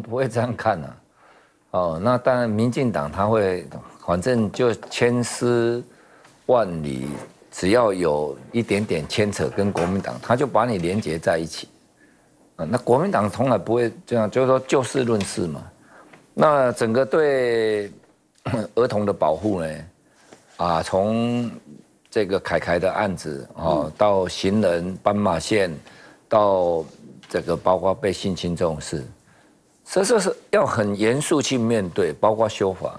不会这样看啊。哦，那当然，民进党他会，反正就千丝万缕，只要有一点点牵扯跟国民党，他就把你连结在一起。啊，那国民党从来不会这样，就是说就事论事嘛。那整个对儿童的保护呢，啊，从这个凯凯的案子哦，到行人斑马线，到这个包括被性侵这种事。 这是要很严肃去面对，包括修法。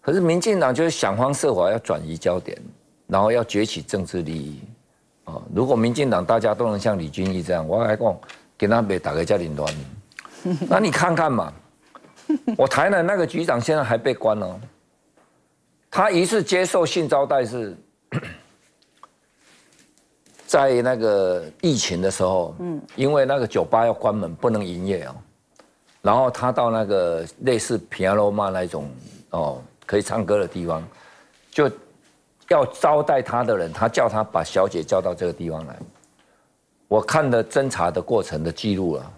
可是民进党就是想方设法要转移焦点，然后要攫取政治利益。哦，如果民进党大家都能像李俊毅这样，我还讲给他被打个家庭乱，那你看看嘛，我台南那个局长现在还被关哦。他一次接受性招待是，在那个疫情的时候，因为那个酒吧要关门，不能营业哦。 然后他到那个类似平安罗马那种哦可以唱歌的地方，就要招待他的人，他叫他把小姐叫到这个地方来。我看了侦查的过程的记录了，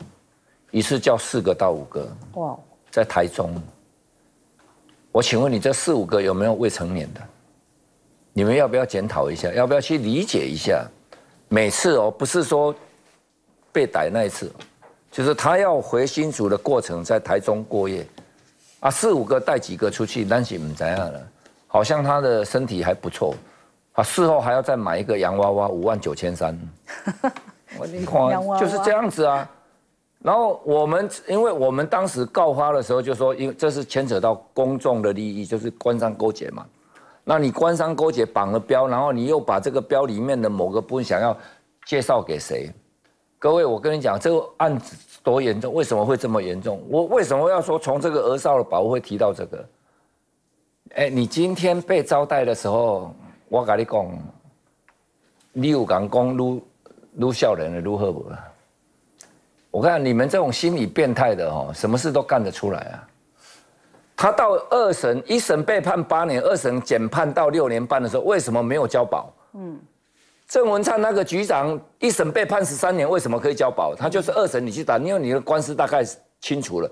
一次叫4个到5个，哇，在台中。我请问你这4、5个有没有未成年的？你们要不要检讨一下？要不要去理解一下？每次哦，不是说被逮那一次。 就是他要回新竹的过程，在台中过夜，啊，4、5个带几个出去，但是不知道了，好像他的身体还不错，啊，事后还要再买一个洋娃娃，59300。我你看，就是这样子啊。然后我们，因为我们当时告发的时候就说，因为这是牵扯到公众的利益，就是官商勾结嘛。那你官商勾结绑了标，然后你又把这个标里面的某个部分想要介绍给谁？ 各位，我跟你讲，这个案子多严重，为什么会这么严重？我为什么要说从这个儿少的保护会提到这个？哎，你今天被招待的时候，我跟你讲，你有敢讲撸少年的如何不？我看你们这种心理变态的哦，什么事都干得出来啊！他到2审，1审被判8年，2审减判到6年半的时候，为什么没有交保？嗯。 郑文灿那个局长1审被判13年，为什么可以交保？他就是2审你去打，因为你的官司大概清楚了。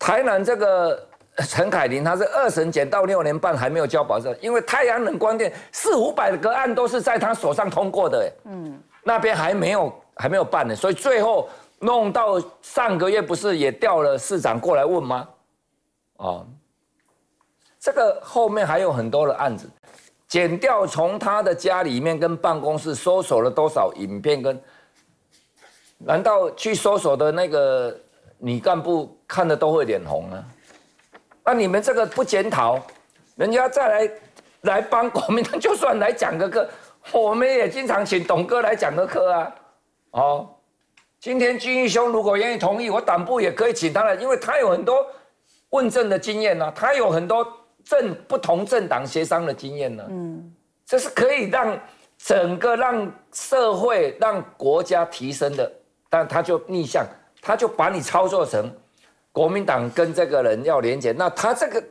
台南这个陈凯琳，他是2审减到6年半还没有交保，因为太阳能光电400、500个案都是在他手上通过的，嗯，那边还没有办呢，所以最后弄到上个月不是也调了市长过来问吗？哦，这个后面还有很多的案子。 减掉从他的家里面跟办公室搜索了多少影片跟？难道去搜索的那个女干部看的都会脸红呢？那你们这个不检讨，人家再来帮国民党，就算来讲个课，我们也经常请董哥来讲个课啊。哦，今天俊毅兄如果愿意同意，我党部也可以请他来，因为他有很多问政的经验啊，他有很多。 不同政党协商的经验呢？嗯，这是可以让整个社会、让国家提升的，但他就逆向，他就把你操作成国民党跟这个人要连结。那他这个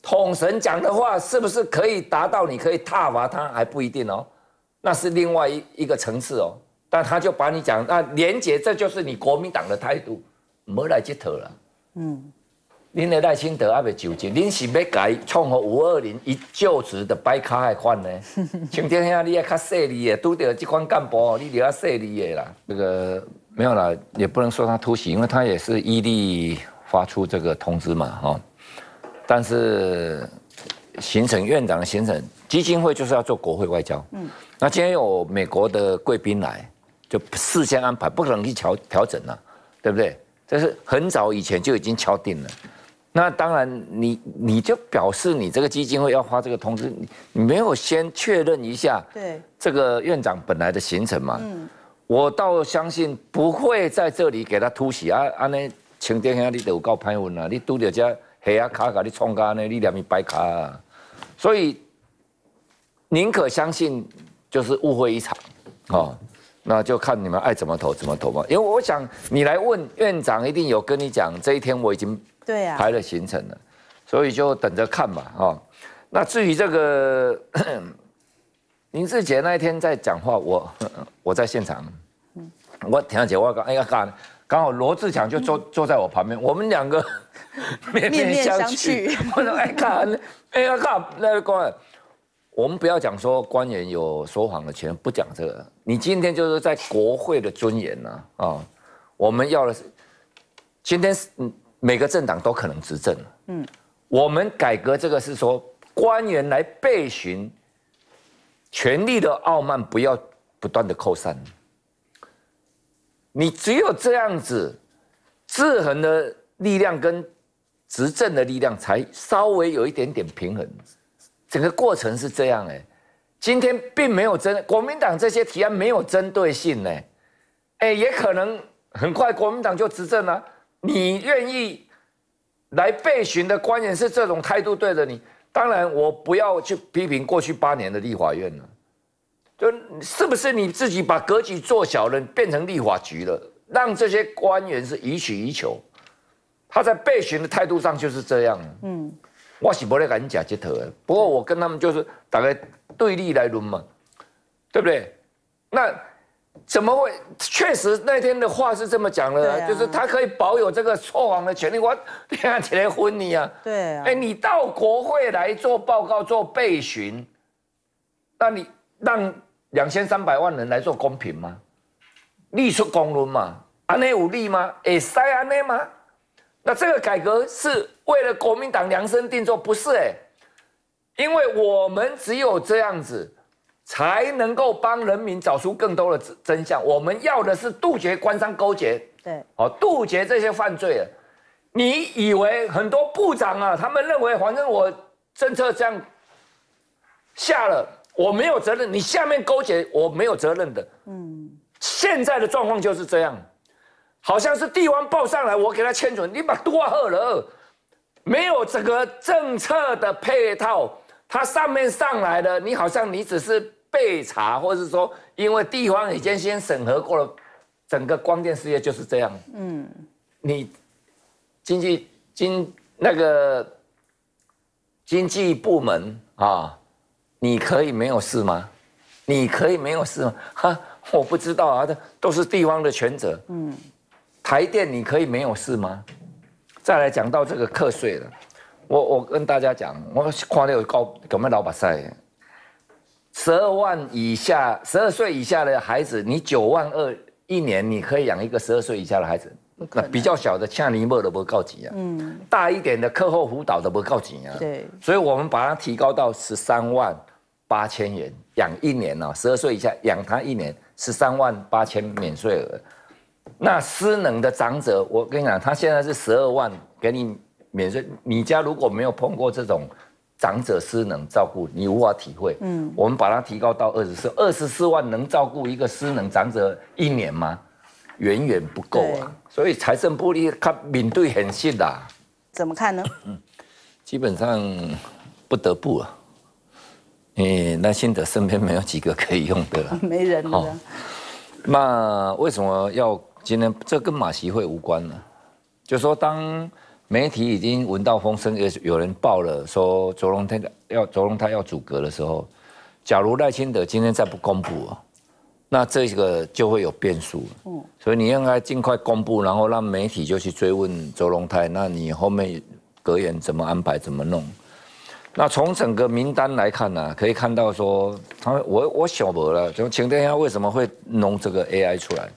统神讲的话，是不是可以达到？你可以挞伐他还不一定哦，那是另外一个层次哦。但他就把你讲那连结，这就是你国民党的态度，没来接头了。嗯。 您的赖清德还未就职，您是要改创和520一就职的摆卡还款呢？像天下你也较势利的，拄到这款干部，你就要势利的啦。这个没有啦，也不能说他突袭，因为他也是依例发出这个通知嘛，哈、哦。但是行程院长的行程基金会就是要做国会外交，嗯，那今天有美国的贵宾来，就事先安排，不可能去调整了、啊，对不对？这是很早以前就已经敲定了。 那当然你就表示你这个基金会要发这个通知，你没有先确认一下，对这个院长本来的行程嘛，嗯，我倒相信不会在这里给他突袭啊，安尼晴天兄你就有够歹运啊，你拄到这黑啊卡给你冲咖呢，你两面白卡啊，所以宁可相信就是误会一场，哦，那就看你们爱怎么投吧，因为我想你来问院长一定有跟你讲这一天我已经。 对啊，排了行程了，所以就等着看吧，哦。那至于这个林志杰那一天在讲话，我在现场，我听姐我讲，哎呀，干刚好罗志强就坐在我旁边，我们两个面面相觑。我说哎看，哎呀看那官员，我们不要讲说官员有说谎的权，不讲这个。你今天就是在国会的尊严呢啊，我们要的是今天每个政党都可能执政，嗯，我们改革这个是说官员来备询，权力的傲慢不要不断的扣散。 你只有这样子，制衡的力量跟执政的力量才稍微有一点点平衡，整个过程是这样哎。今天并没有国民党这些提案没有针对性哎，哎也可能很快国民党就执政了。你愿意来备询的官员是这种态度对着你，当然我不要去批评过去8年的立法院了。 就是不是你自己把格局做小了，变成立法局了，让这些官员是予取予求，他在备询的态度上就是这样。嗯，我是不会跟你讲这套的，不过我跟他们就是大概对立来论嘛，对不对？那怎么会？确实那天的话是这么讲的，啊、就是他可以保有这个说谎的权利。我天起来昏你啊！对啊，哎、欸，你到国会来做报告、做备询，那你让。 2300万人来做公平吗？立出公论嘛？安内有利吗？哎，塞安内吗？那这个改革是为了国民党量身定做，不是哎、欸？因为我们只有这样子，才能够帮人民找出更多的真相。我们要的是杜绝官商勾结，对，哦，杜绝这些犯罪了。你以为很多部长啊，他们认为反正我政策这样下了。 我没有责任，你下面勾结我没有责任的。嗯，现在的状况就是这样，好像是地方报上来，我给他签准，你把多喝了，没有整个政策的配套，他上面上来的，你好像你只是备查，或是说因为地方已经先审核过了，整个光电事业就是这样。嗯，你经济部门啊。 你可以没有事吗？你可以没有事吗？哈，我不知道啊，都是地方的权责。嗯，台电你可以没有事吗？再来讲到这个课税了，我跟大家讲，我看到有高有没有老板赛，12岁以下的孩子，你9万2一年，你可以养一个12岁以下的孩子。那比较小的恰尼莫的不告急啊，嗯，大一点的课后辅导的不告急啊，对，所以我们把它提高到13万8千元养一年哦，12岁以下养他一年13万8千免税额。那失能的长者，我跟你讲，他现在是12万给你免税。你家如果没有碰过这种长者失能照顾，你无法体会。嗯，我们把它提高到24万，能照顾一个失能长者一年吗？远远不够啊，所以财政部你看面对很现啦。怎么看呢？嗯，基本上不得不啊。 你耐心的身边没有几个可以用的了，没人了、哦。那为什么要今天？这跟马习会无关呢？就说当媒体已经闻到风声，也有人报了说卓荣泰要组阁的时候，假如赖清德今天再不公布、啊，那这个就会有变数。嗯，所以你应该尽快公布，然后让媒体就去追问卓荣泰，那你后面阁员怎么安排，怎么弄？ 那从整个名单来看呢、啊，可以看到说，我晓得了，就晴天下为什么会弄这个 AI 出来？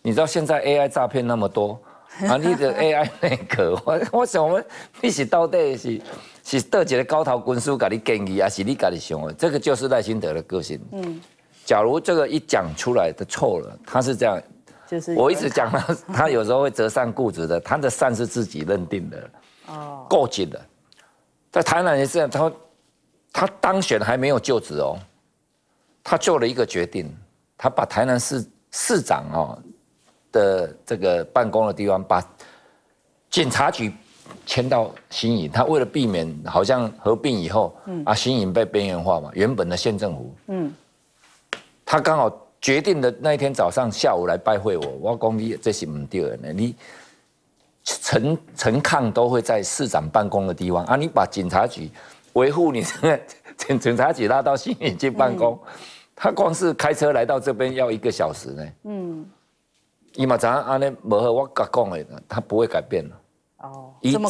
你知道现在 AI 诈骗那么多，啊，你的 AI 那个，我想问，你是到底是倒一个高头军师给你建议，还是你自己想的？这个就是赖清德的个性。嗯，假如这个一讲出来的错了，他是这样，就是我一直讲他有时候会折善固执的，他的善是自己认定的，哦，固执的。 在台南也是这样，他当选还没有就职哦，他做了一个决定，他把台南市长哦的这个办公的地方，把警察局迁到新营，他为了避免好像合并以后，嗯、啊新营被边缘化嘛，原本的县政府，嗯，他刚好决定的那一天早上下午来拜会我，我讲你这是不对的，你。 陈抗都会在市长办公的地方啊！你把警察局维护你警察局拉到新营去办公，嗯、他光是开车来到这边要1个小时呢。嗯，伊嘛知影安尼无好，我甲讲诶，他不会改变了。哦，伊知影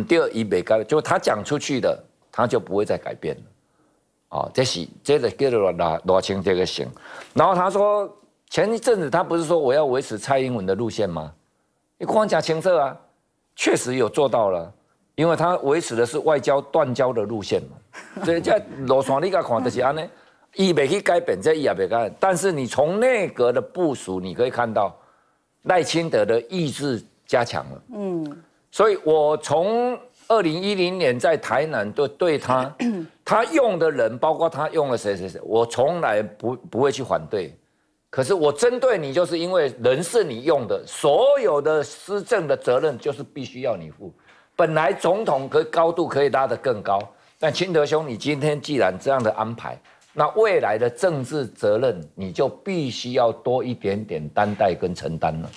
唔对，伊袂改，就他讲出去的，他就不会再改变了。哦，这个叫做罗清这个型。然后他说，前一阵子他不是说我要维持蔡英文的路线吗？你光讲清楚啊，确实有做到了。 因为他维持的是外交断交的路线嘛，所以这路线你甲看就是安尼，伊袂去改变，这伊也袂改。但是你从内阁的部署，你可以看到赖清德的意志加强了。嗯，所以我从2010年在台南对他，他用的人，包括他用了谁，我从来不会去反对。可是我针对你，就是因为人是你用的，所有的施政的责任就是必须要你负。 本来总统高度可以拉得更高，但清德兄，你今天既然这样的安排，那未来的政治责任你就必须要多一点点担待跟承担了。